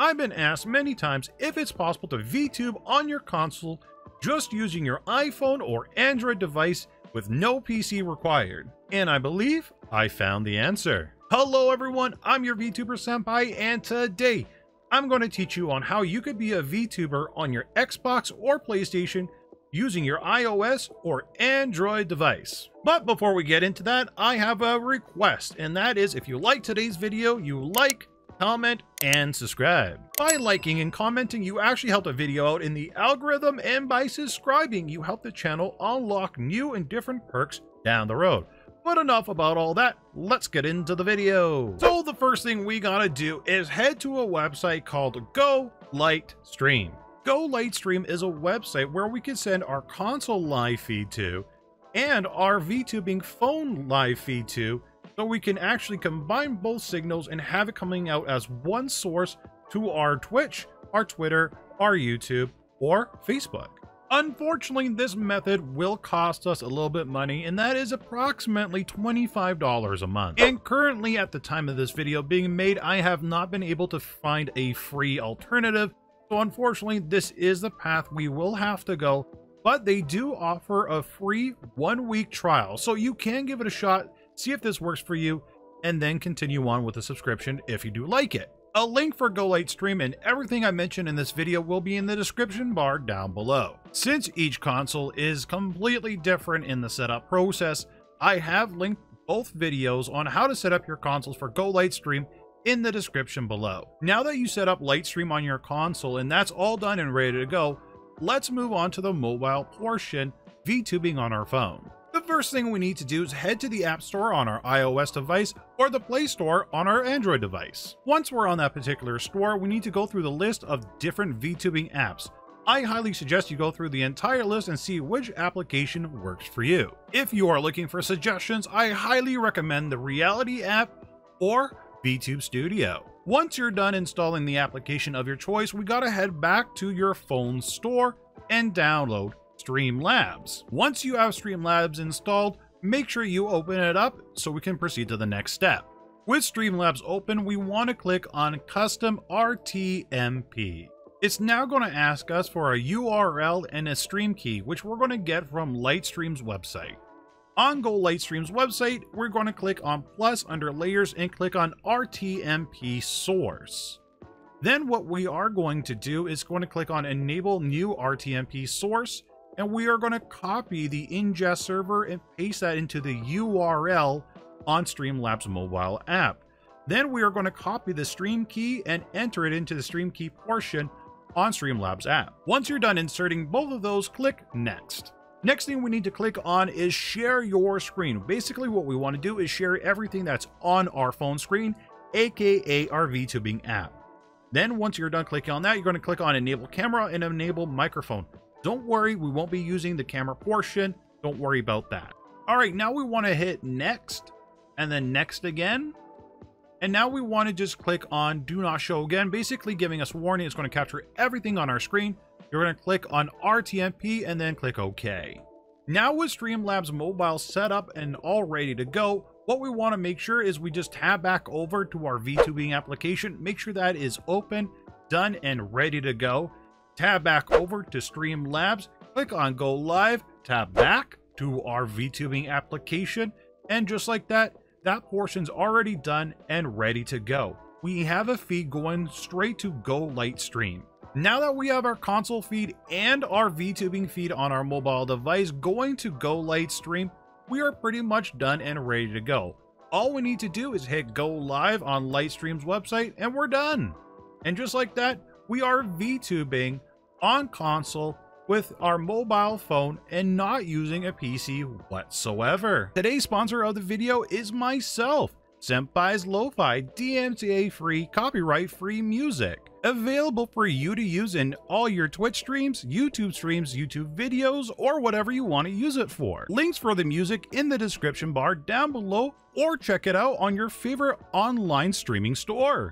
I've been asked many times if it's possible to VTube on your console just using your iPhone or Android device with no PC required. And I believe I found the answer. Hello everyone, I'm your VTuber Senpai, and today I'm going to teach you on how you could be a VTuber on your Xbox or PlayStation using your iOS or Android device. But before we get into that, I have a request, and that is if you like today's video, you like, comment, and subscribe. By liking and commenting, you actually help the video out in the algorithm, and by subscribing, you help the channel unlock new and different perks down the road. But enough about all that, let's get into the video. So the first thing we gotta do is head to a website called Go Lightstream. Go Lightstream is a website where we can send our console live feed to and our VTubing phone live feed to, so we can actually combine both signals and have it coming out as one source to our Twitch, our Twitter, our YouTube, or Facebook. Unfortunately, this method will cost us a little bit money, and that is approximately $25 a month. And currently, at the time of this video being made, I have not been able to find a free alternative. So unfortunately, this is the path we will have to go, but they do offer a free one-week trial. So you can give it a shot, see if this works for you, and then continue on with a subscription if you do like it. A link for Go Lightstream and everything I mentioned in this video will be in the description bar down below. Since each console is completely different in the setup process, I have linked both videos on how to set up your consoles for Go Lightstream in the description below. Now that you set up Lightstream on your console and that's all done and ready to go, let's move on to the mobile portion, VTubing on our phone. The first thing we need to do is head to the App Store on our iOS device or the Play Store on our Android device. Once we're on that particular store, we need to go through the list of different VTubing apps. I highly suggest you go through the entire list and see which application works for you. If you are looking for suggestions, I highly recommend the Reality app or VTube Studio. Once you're done installing the application of your choice, we gotta head back to your phone store and download Streamlabs. Once you have Streamlabs installed, make sure you open it up so we can proceed to the next step. With Streamlabs open, we want to click on Custom RTMP. It's now going to ask us for a URL and a stream key, which we're going to get from Lightstream's website. On Go Lightstream's website, we're going to click on plus under layers and click on RTMP source. Then what we are going to do is going to click on enable new RTMP source. And we are going to copy the ingest server and paste that into the URL on Streamlabs mobile app. Then we are going to copy the stream key and enter it into the stream key portion on Streamlabs app. Once you're done inserting both of those, click next. Next thing we need to click on is share your screen. Basically what we want to do is share everything that's on our phone screen, aka our VTubing app. Then once you're done clicking on that, you're going to click on enable camera and enable microphone. Don't worry, we won't be using the camera portion. Don't worry about that. All right, now we want to hit next and then next again. And now we want to just click on do not show again, basically giving us warning. It's going to capture everything on our screen. You're going to click on RTMP and then click OK. Now with Streamlabs mobile set up and all ready to go, what we want to make sure is we just tab back over to our VTubing application. Make sure that is open, done, and ready to go. Tab back over to Streamlabs, click on Go Live, tab back to our VTubing application, and just like that, that portion's already done and ready to go. We have a feed going straight to Go Lightstream. Now that we have our console feed and our VTubing feed on our mobile device going to Go Lightstream, we are pretty much done and ready to go. All we need to do is hit Go Live on Lightstream's website, and we're done. And just like that, we are VTubing on console with our mobile phone and not using a PC whatsoever. Today's sponsor of the video is myself, Senpai's Lo-Fi, DMCA free, copyright free music. Available for you to use in all your Twitch streams, YouTube videos, or whatever you want to use it for. Links for the music in the description bar down below, or check it out on your favorite online streaming store.